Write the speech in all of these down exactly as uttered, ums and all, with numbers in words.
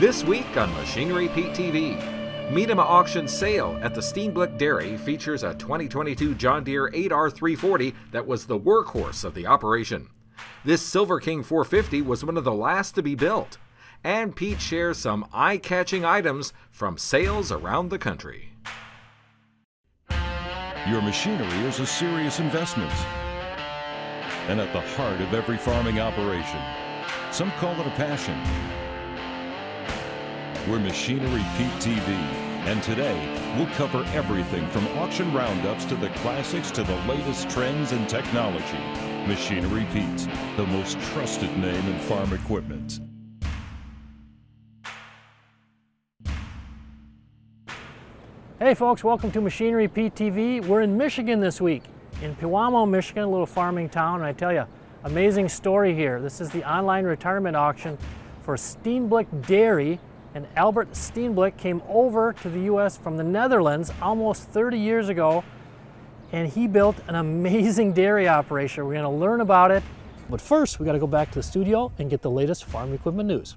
This week on Machinery Pete T V, Miedema auction sale at the Steenblik Dairy features a twenty twenty-two John Deere eight R three forty that was the workhorse of the operation. This Silver King four fifty was one of the last to be built. And Pete shares some eye-catching items from sales around the country. Your machinery is a serious investment, and at the heart of every farming operation. Some call it a passion. We're Machinery Pete T V, and today we'll cover everything from auction roundups to the classics to the latest trends in technology. Machinery Pete, the most trusted name in farm equipment. Hey folks, welcome to Machinery Pete T V. We're in Michigan this week, in Pihuamo, Michigan, a little farming town, and I tell you, amazing story here. This is the online retirement auction for Steenblik Dairy. And Albert Steenblik came over to the U S from the Netherlands almost thirty years ago, and he built an amazing dairy operation. We're gonna learn about it. But first, we gotta go back to the studio and get the latest farm equipment news.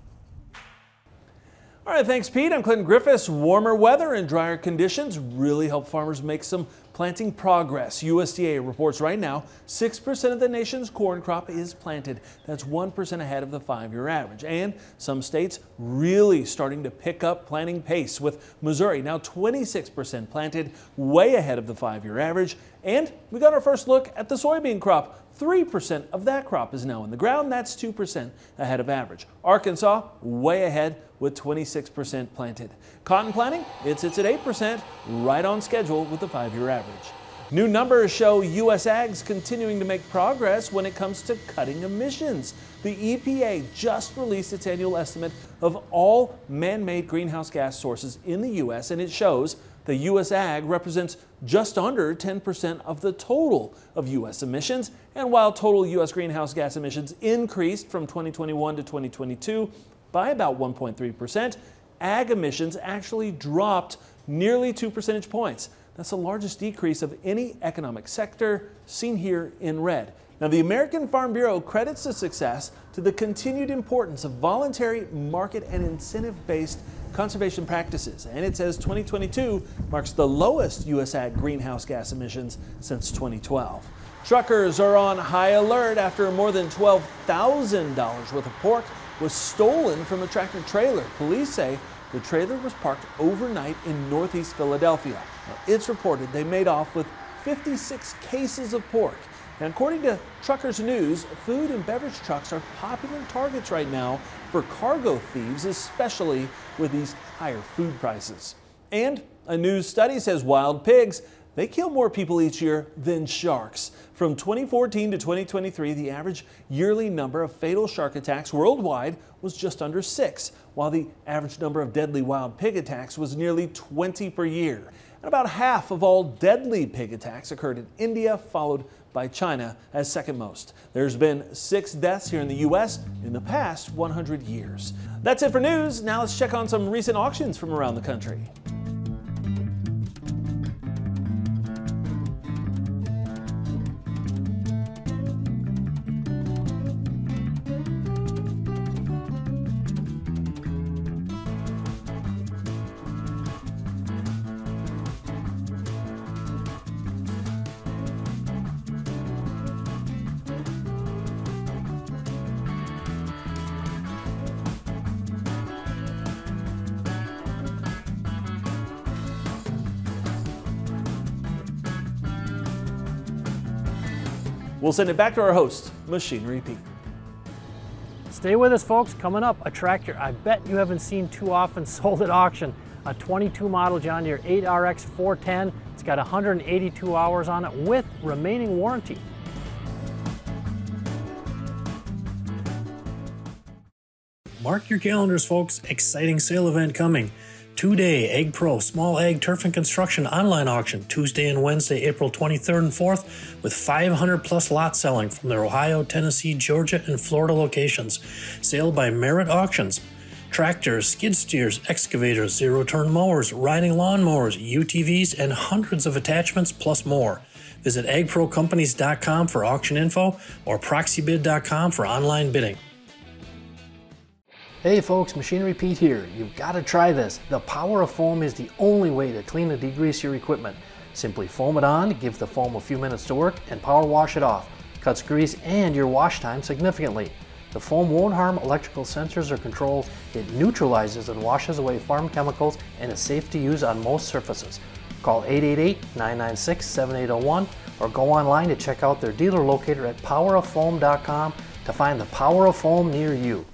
All right, thanks Pete. I'm Clinton Griffiths. Warmer weather and drier conditions really help farmers make some planting progress. U S D A reports right now six percent of the nation's corn crop is planted. That's one percent ahead of the five-year average. And some states really starting to pick up planting pace, with Missouri now twenty-six percent planted, way ahead of the five-year average. And we got our first look at the soybean crop. three percent of that crop is now in the ground. That's two percent ahead of average. Arkansas, way ahead with twenty-six percent planted. Cotton planting, it sits at eight percent, right on schedule with the five-year average. New numbers show U S Ag's continuing to make progress when it comes to cutting emissions. The E P A just released its annual estimate of all man-made greenhouse gas sources in the U S, and it shows the U S Ag represents just under ten percent of the total of U S emissions. And while total U S greenhouse gas emissions increased from twenty twenty-one to twenty twenty-two by about one point three percent, ag emissions actually dropped nearly two percentage points. That's the largest decrease of any economic sector, seen here in red. Now, the American Farm Bureau credits the success to the continued importance of voluntary, market, and incentive-based conservation practices, and it says twenty twenty-two marks the lowest U S Ag greenhouse gas emissions since twenty twelve. Truckers are on high alert after more than twelve thousand dollars worth of pork was stolen from a tractor trailer. Police say the trailer was parked overnight in northeast Philadelphia. Now, it's reported they made off with fifty-six cases of pork. Now, according to Truckers News, food and beverage trucks are popular targets right now for cargo thieves, especially with these higher food prices. And a new study says wild pigs, they kill more people each year than sharks. From twenty fourteen to twenty twenty-three, the average yearly number of fatal shark attacks worldwide was just under six, while the average number of deadly wild pig attacks was nearly twenty per year. And about half of all deadly pig attacks occurred in India, followed by China as second most. There's been six deaths here in the U S in the past one hundred years. That's it for news. Now let's check on some recent auctions from around the country. We'll send it back to our host, Machinery Pete. Stay with us, folks. Coming up, a tractor I bet you haven't seen too often sold at auction. A twenty-two model John Deere eight R X four ten. It's got one hundred eighty-two hours on it with remaining warranty. Mark your calendars, folks. Exciting sale event coming. Two-day AgPro Small Ag Turf and Construction online auction Tuesday and Wednesday, April twenty-third and fourth, with five hundred plus lots selling from their Ohio, Tennessee, Georgia, and Florida locations. Sale by Merit Auctions. Tractors, skid steers, excavators, zero-turn mowers, riding lawn mowers, U T Vs, and hundreds of attachments plus more. Visit ag pro companies dot com for auction info or proxy bid dot com for online bidding. Hey folks, Machinery Pete here. You've got to try this. The Power of Foam is the only way to clean and degrease your equipment. Simply foam it on, give the foam a few minutes to work, and power wash it off. Cuts grease and your wash time significantly. The foam won't harm electrical sensors or controls. It neutralizes and washes away farm chemicals and is safe to use on most surfaces. Call eight eight eight, nine nine six, seven eight zero one or go online to check out their dealer locator at power of foam dot com to find the Power of Foam near you.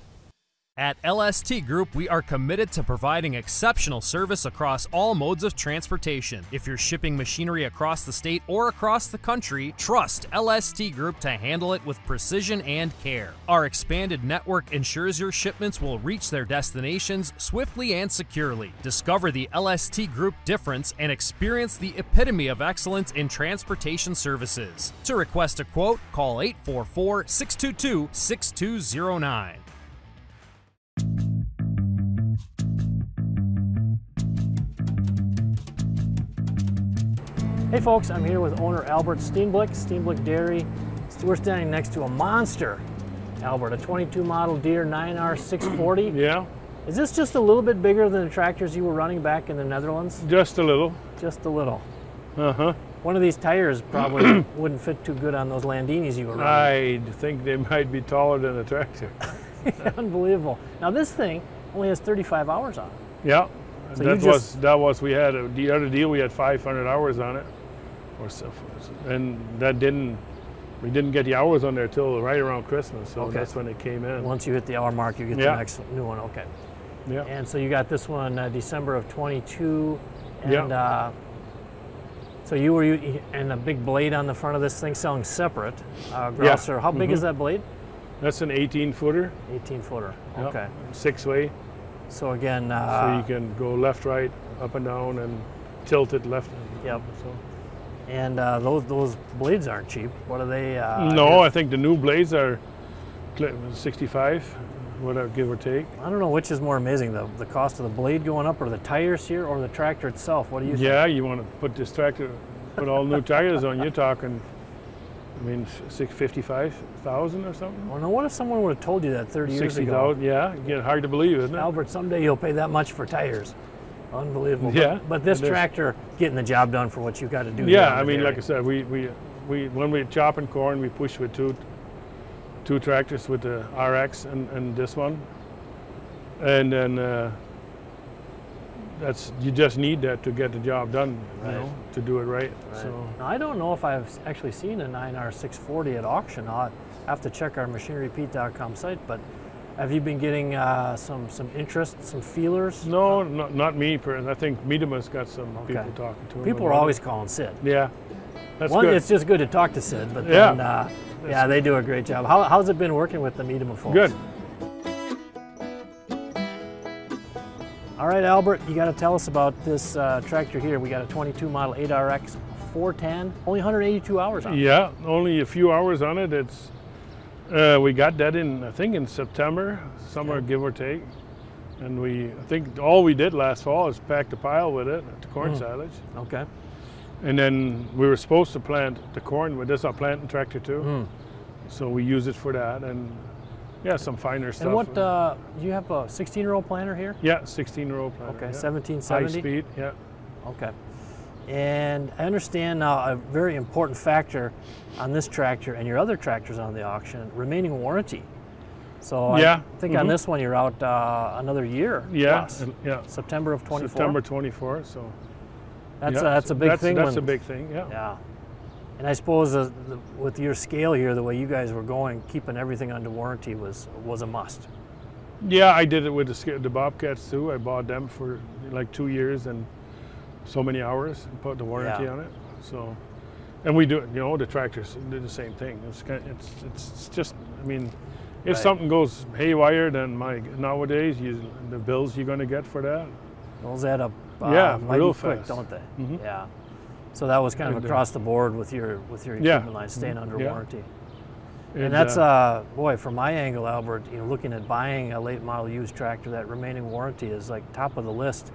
At L S T Group, we are committed to providing exceptional service across all modes of transportation. If you're shipping machinery across the state or across the country, trust L S T Group to handle it with precision and care. Our expanded network ensures your shipments will reach their destinations swiftly and securely. Discover the L S T Group difference and experience the epitome of excellence in transportation services. To request a quote, call eight four four, six two two, six two zero nine. Hey folks, I'm here with owner Albert Steenblik, Steenblik Dairy. We're standing next to a monster, Albert, a twenty-two model Deere nine R six forty. Yeah. Is this just a little bit bigger than the tractors you were running back in the Netherlands? Just a little. Just a little. Uh-huh. One of these tires probably wouldn't fit too good on those Landinis you were running. I think they might be taller than a tractor. Unbelievable. Now this thing only has thirty-five hours on it. Yeah. So that, just... was, that was, we had, a, the other deal we had five hundred hours on it. Or stuff, and that didn't, we didn't get the hours on there till right around Christmas, so okay. That's when it came in. Once you hit the hour mark, you get yeah. the next new one, okay. Yeah. And so you got this one uh, December of twenty-two, and yeah. uh, so you were, you, and a big blade on the front of this thing selling separate. Uh, Grouser, yeah. How big mm-hmm. is that blade? That's an eighteen footer. eighteen footer, yep. Okay. Six way. So again. Uh, so you can go left, right, up and down, and tilt it left. Yep. So. And uh, those those blades aren't cheap. What are they? Uh, no, I think the new blades are sixty-five, whatever, give or take. I don't know which is more amazing, the the cost of the blade going up, or the tires here, or the tractor itself. What do you? Yeah, think? You want to put this tractor, put all new tires on. You're talking, I mean, six fifty-five thousand or something. Well, now what if someone would have told you that thirty years ago? sixty thousand. Yeah, again, hard to believe, isn't it? Albert, someday you'll pay that much for tires. Unbelievable. Yeah. But, but this tractor getting the job done for what you got to do. Yeah, I mean, dairy. Like I said, we, we we when we're chopping corn, we push with two two tractors with the R X and, and this one, and then uh, that's you just need that to get the job done, you right. know, to do it right. right. So now, I don't know if I've actually seen a nine R six forty at auction. I have to check our machinery pete dot com site, but. Have you been getting uh, some some interest, some feelers? No, um, not, not me. I think Miedema's got some okay. people talking to him. People are always it. calling Sid. Yeah, that's One, good. It's just good to talk to Sid, but yeah. then, uh, yeah, they do a great job. How, how's it been working with the Miedema folks? Good. All right, Albert, you got to tell us about this uh, tractor here. We got a twenty-two model eight R X four ten, only one hundred eighty-two hours on it. Yeah, only a few hours on it. It's Uh, we got that in, I think, in September, somewhere yeah. give or take, and we, I think all we did last fall is pack the pile with it, the corn mm. silage. Okay. And then we were supposed to plant the corn, but this is our planting tractor too, mm. so we use it for that, and yeah, some finer and stuff. And what, uh, you have a sixteen-row planter here? Yeah, sixteen-row planter. Okay, yeah. seventeen seventy? High speed, yeah. Okay. And I understand now a very important factor on this tractor and your other tractors on the auction, remaining warranty. So yeah. I think mm-hmm. on this one you're out uh, another year. Yeah, plus. yeah. September of twenty-four. September twenty-four. So that's yeah. a, that's a big that's, thing. That's when, a big thing. Yeah. Yeah. And I suppose the, the, with your scale here, the way you guys were going, keeping everything under warranty was was a must. Yeah, I did it with the, the Bobcats too. I bought them for like two years and. So many hours and put the warranty yeah. on it. So, and we do it. You know, the tractors do the same thing. It's kind of, it's, it's it's just. I mean, if right. something goes haywire, then my nowadays you, the bills you're going to get for that. Those add up. Uh, yeah, mighty real quick, fast. Don't they? Mm-hmm. Yeah. So that was kind of and across uh, the board with your with your equipment yeah. line staying under yeah. warranty. And, and that's uh, uh boy, from my angle, Albert. You know, looking at buying a late model used tractor, that remaining warranty is like top of the list.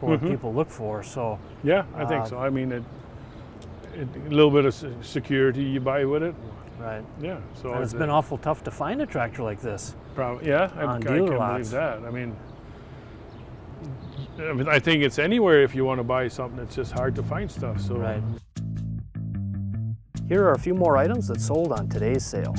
What mm-hmm. people look for, so yeah, I think uh, so. I mean, it, it a little bit of security you buy with it, right? Yeah. So and it's been awful tough to find a tractor like this. Probably, yeah, I, I can believe that. I mean, I think it's anywhere if you want to buy something. It's just hard to find stuff. So. Right. Here are a few more items that sold on today's sale.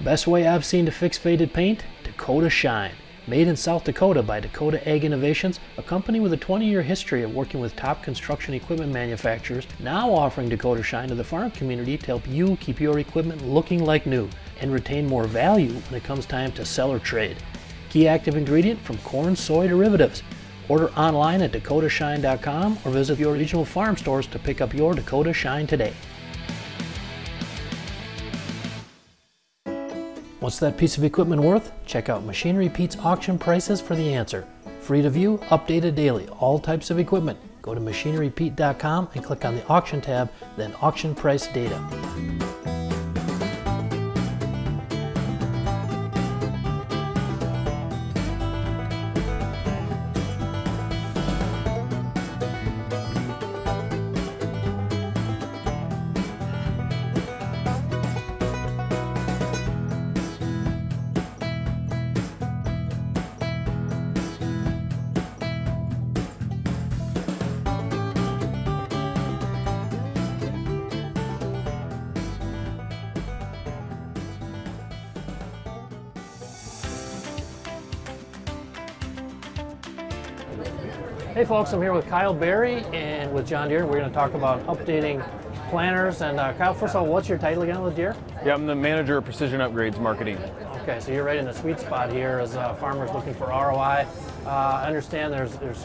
Best way I've seen to fix faded paint? Dakota Shine. Made in South Dakota by Dakota Ag Innovations, a company with a twenty year history of working with top construction equipment manufacturers, now offering Dakota Shine to the farm community to help you keep your equipment looking like new and retain more value when it comes time to sell or trade. Key active ingredient from corn, soy derivatives. Order online at dakota shine dot com or visit your regional farm stores to pick up your Dakota Shine today. What's that piece of equipment worth? Check out Machinery Pete's auction prices for the answer. Free to view, updated daily, all types of equipment. Go to machinery pete dot com and click on the auction tab, then auction price data. Hey folks, I'm here with Kyle Berry and with John Deere. We're going to talk about updating planters. And uh, Kyle, first of all, what's your title again with Deere? Yeah, I'm the manager of Precision Upgrades Marketing. Okay, so you're right in the sweet spot here as uh, farmers looking for R O I. Uh, I understand there's there's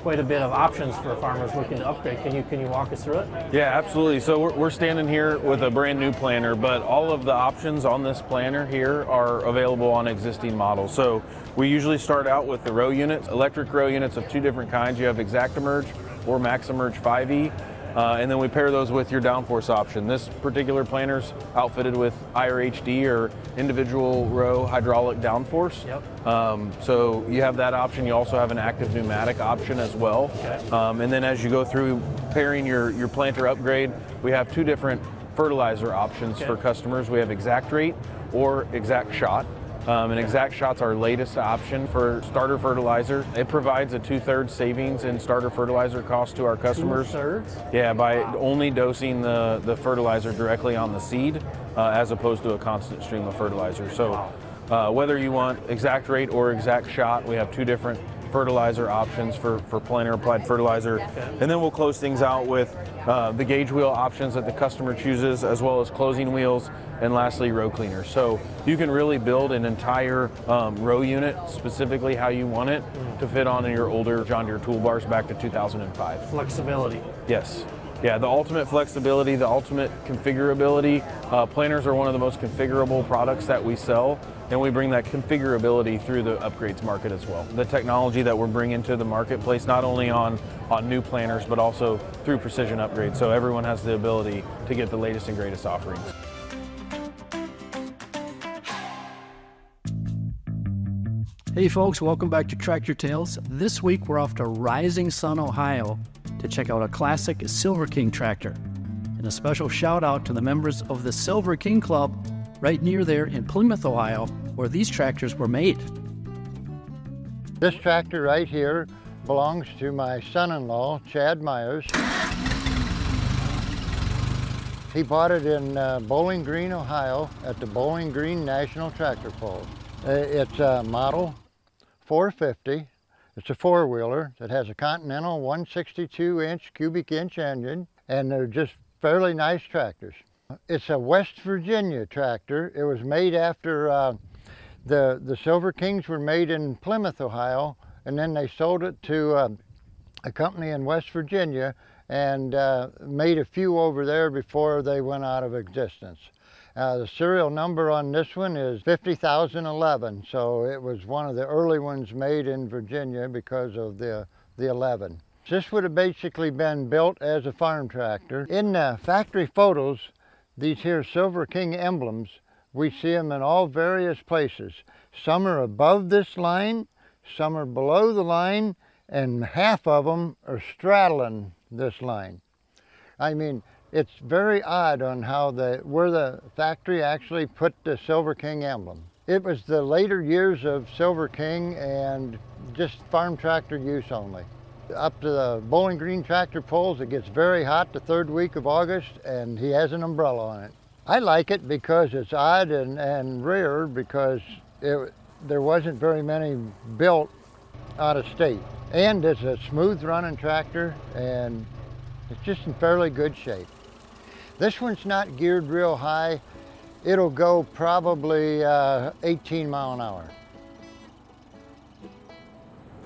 quite a bit of options for farmers looking to upgrade. Can you can you walk us through it? Yeah, absolutely. So we're, we're standing here with a brand new planter, but all of the options on this planter here are available on existing models. So we usually start out with the row units, electric row units of two different kinds. You have Exact Emerge or Max Emerge five E, uh, and then we pair those with your downforce option. This particular planter's outfitted with I R H D or individual row hydraulic downforce. Yep. Um, so you have that option. You also have an active pneumatic option as well. Okay. Um, and then as you go through pairing your, your planter upgrade, we have two different fertilizer options okay. for customers. We have Exact Rate or Exact Shot. Um, and Exact Shot's our latest option for starter fertilizer. It provides a two-thirds savings in starter fertilizer cost to our customers. Two-thirds? Yeah, by wow. only dosing the, the fertilizer directly on the seed uh, as opposed to a constant stream of fertilizer. So uh, whether you want Exact Rate or Exact Shot, we have two different fertilizer options for, for planter applied fertilizer. Okay. And then we'll close things out with uh, the gauge wheel options that the customer chooses, as well as closing wheels, and lastly row cleaners. So you can really build an entire um, row unit specifically how you want it mm. to fit on your older John Deere toolbars back to two thousand five. Flexibility. Yes. Yeah, the ultimate flexibility, the ultimate configurability. Uh, planters are one of the most configurable products that we sell, and we bring that configurability through the upgrades market as well. The technology that we're bringing to the marketplace, not only on, on new planters, but also through precision upgrades, so everyone has the ability to get the latest and greatest offerings. Hey folks, welcome back to Tractor Tales. This week we're off to Rising Sun, Ohio, to check out a classic Silver King tractor. And a special shout out to the members of the Silver King Club right near there in Plymouth, Ohio, where these tractors were made. This tractor right here belongs to my son-in-law, Chad Myers. He bought it in uh, Bowling Green, Ohio at the Bowling Green National Tractor Pull. Uh, it's a model four fifty. It's a four-wheeler that has a Continental one sixty-two inch cubic inch engine, and they're just fairly nice tractors. It's a West Virginia tractor. It was made after uh, the, the Silver Kings were made in Plymouth, Ohio, and then they sold it to uh, a company in West Virginia and uh, made a few over there before they went out of existence. Uh, the serial number on this one is fifty thousand eleven, so it was one of the early ones made in Virginia because of the, the eleven. This would have basically been built as a farm tractor. In the factory photos, these here Silver King emblems, we see them in all various places. Some are above this line, some are below the line, and half of them are straddling this line. I mean, it's very odd on how the, where the factory actually put the Silver King emblem. It was the later years of Silver King and just farm tractor use only. Up to the Bowling Green Tractor Pulls, it gets very hot the third week of August, and he has an umbrella on it. I like it because it's odd and, and rare, because it, there wasn't very many built out of state. And it's a smooth running tractor, and it's just in fairly good shape. This one's not geared real high. It'll go probably uh, eighteen mile an hour.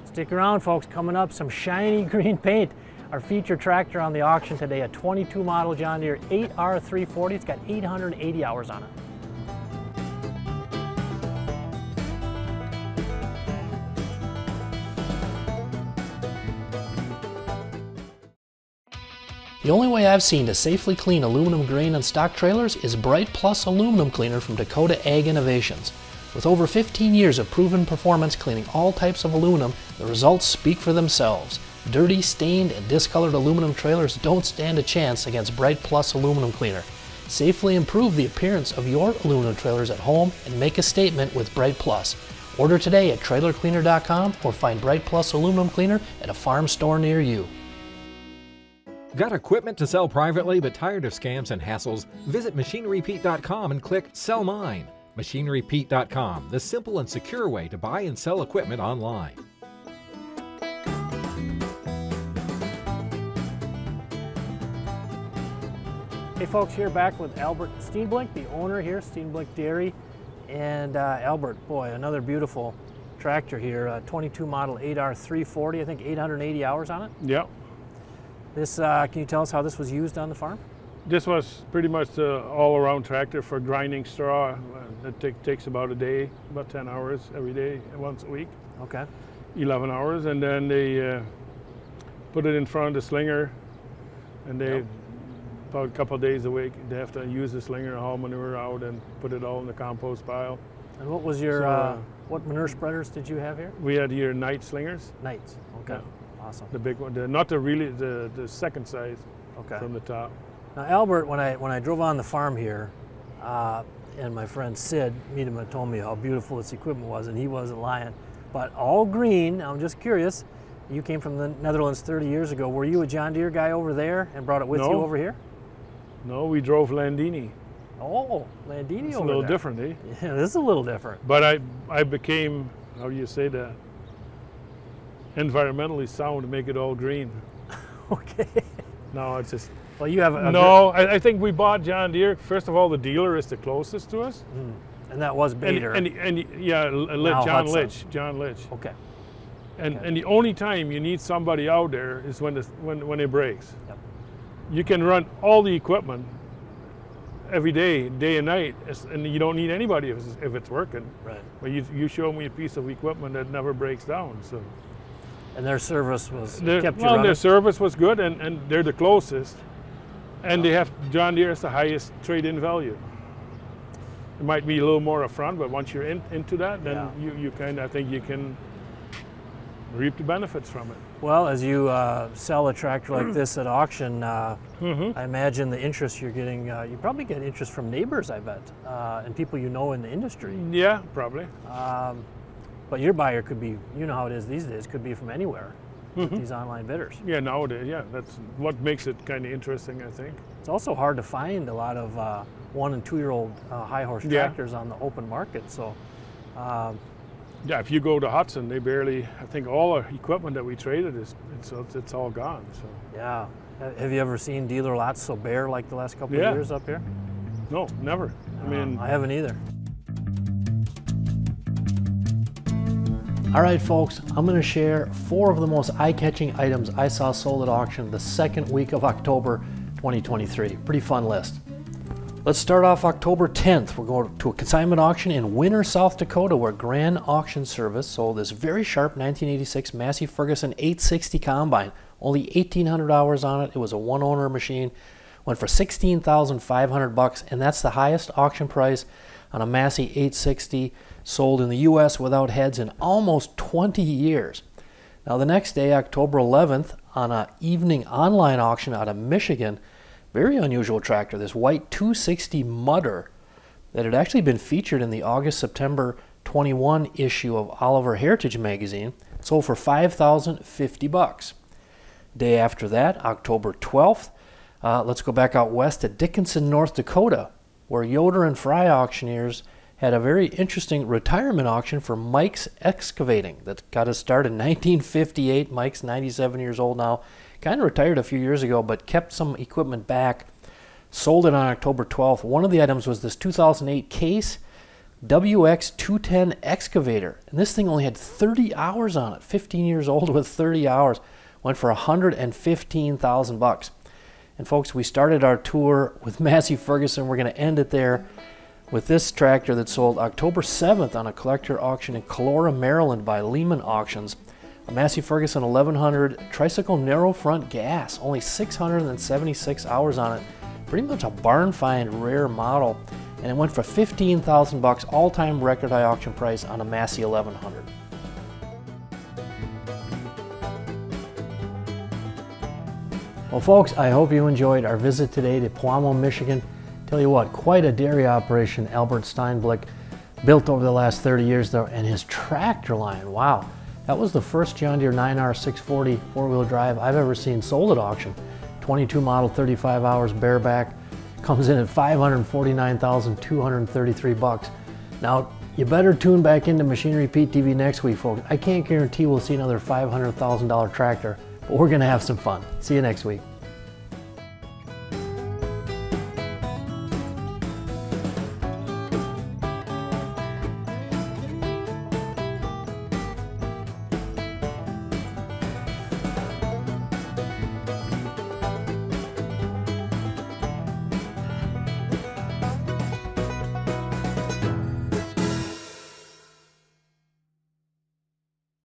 Stick around, folks. Coming up, some shiny green paint. Our featured tractor on the auction today, a twenty-two model John Deere eight R three forty. It's got eight hundred eighty hours on it. The only way I've seen to safely clean aluminum grain on stock trailers is Bright Plus Aluminum Cleaner from Dakota Ag Innovations. With over fifteen years of proven performance cleaning all types of aluminum, the results speak for themselves. Dirty, stained, and discolored aluminum trailers don't stand a chance against Bright Plus Aluminum Cleaner. Safely improve the appearance of your aluminum trailers at home and make a statement with Bright Plus. Order today at trailer cleaner dot com or find Bright Plus Aluminum Cleaner at a farm store near you. Got equipment to sell privately but tired of scams and hassles? Visit machinery pete dot com and click Sell Mine. machinery pete dot com, the simple and secure way to buy and sell equipment online. Hey folks, here back with Albert Steenblik, the owner here, Steenblik Dairy. And uh, Albert, boy, another beautiful tractor here, uh, twenty-two model eight R three forty, I think eight hundred eighty hours on it? Yep. This, uh, can you tell us how this was used on the farm? This was pretty much the all-around tractor for grinding straw. It take, takes about a day, about ten hours every day, once a week. Okay. eleven hours, and then they uh, put it in front of the slinger, and they, yep. about a couple of days a week, they have to use the slinger, haul manure out, and put it all in the compost pile. And what was your, so, uh, uh, what manure spreaders did you have here? We had here night slingers. Nights, okay. Yeah. Awesome. The big one, the, not the really the, the second size, okay, from the top. Now Albert, when I when I drove on the farm here, uh, and my friend Sid Miedema told me how beautiful this equipment was, and he wasn't lying. But all green. I'm just curious. You came from the Netherlands thirty years ago. Were you a John Deere guy over there and brought it with no. you over here? No, we drove Landini. Oh, Landini over there. A little there. different, eh? Yeah, this is a little different. But I I became, how do you say that? environmentally sound to make it all green. Okay. No, it's just... Well, you have... A no, I, I think we bought John Deere. First of all, the dealer is the closest to us. Mm. And that was Bader. And, and, and yeah, now John Hudson. Litch. John Litch. Okay. And okay. and the only time you need somebody out there is when, the, when, when it breaks. Yep. You can run all the equipment every day, day and night, and you don't need anybody if it's, if it's working. Right. But you, you show me a piece of equipment that never breaks down, so... And their service was their, kept you well, running. Their service was good, and, and they're the closest. And wow. they have John Deere is the highest trade-in value. It might be a little more upfront, but once you're in, into that, then yeah. you, you kind of think you can reap the benefits from it. Well, as you uh, sell a tractor like this at auction, uh, mm-hmm. I imagine the interest you're getting, uh, you probably get interest from neighbors, I bet, uh, and people you know in the industry. Yeah, probably. Um, But your buyer could be, you know how it is these days, could be from anywhere, mm-hmm. with these online bidders. Yeah, nowadays, yeah. That's what makes it kind of interesting, I think. It's also hard to find a lot of uh, one and two-year-old uh, high horse tractors yeah. on the open market. So um, Yeah, if you go to Hudson, they barely, I think all our equipment that we traded, is it's, it's all gone. So. Yeah. Have you ever seen dealer lots so bare like the last couple yeah. of years up here? No, never. Uh, I mean, I haven't either. All right, folks, I'm going to share four of the most eye-catching items I saw sold at auction the second week of October twenty twenty-three. Pretty fun list. Let's start off October tenth. We're going to a consignment auction in Winter, South Dakota, where Grand Auction Service sold this very sharp nineteen eighty-six Massey Ferguson eight sixty combine. Only eighteen hundred hours on it. It was a one-owner machine. Went for sixteen thousand five hundred bucks, and that's the highest auction price on a Massey eight sixty sold in the U S without heads in almost twenty years. Now the next day, October eleventh, on an evening online auction out of Michigan, very unusual tractor, this white two sixty mudder that had actually been featured in the August September twenty-one issue of Oliver Heritage magazine, sold for five thousand fifty bucks. Day after that, October twelfth, uh, let's go back out west to Dickinson, North Dakota, where Yoder and Fry auctioneers had a very interesting retirement auction for Mike's Excavating that got us started in nineteen fifty-eight. Mike's ninety-seven years old now, kind of retired a few years ago, but kept some equipment back. Sold it on October twelfth. One of the items was this two thousand eight Case W X two ten excavator, and this thing only had thirty hours on it. fifteen years old with thirty hours. Went for one hundred fifteen thousand bucks. And folks, we started our tour with Massey Ferguson. We're going to end it there with this tractor that sold October seventh on a collector auction in Calora, Maryland by Lehman Auctions. A Massey Ferguson eleven hundred tricycle narrow front gas, only six hundred seventy-six hours on it. Pretty much a barn find rare model. And it went for fifteen thousand bucks, all-time record high auction price on a Massey eleven hundred. Well, folks, I hope you enjoyed our visit today to Pihuamo, Michigan. Tell you what, quite a dairy operation Albert Steenblik built over the last thirty years, though, and his tractor line, wow. That was the first John Deere nine R six forty four-wheel drive I've ever seen sold at auction. twenty-two model, thirty-five hours, bareback, comes in at five hundred forty-nine thousand two hundred thirty-three bucks. Now, you better tune back into Machinery Pete T V next week, folks. I can't guarantee we'll see another five hundred thousand dollar tractor, but we're gonna have some fun. See you next week.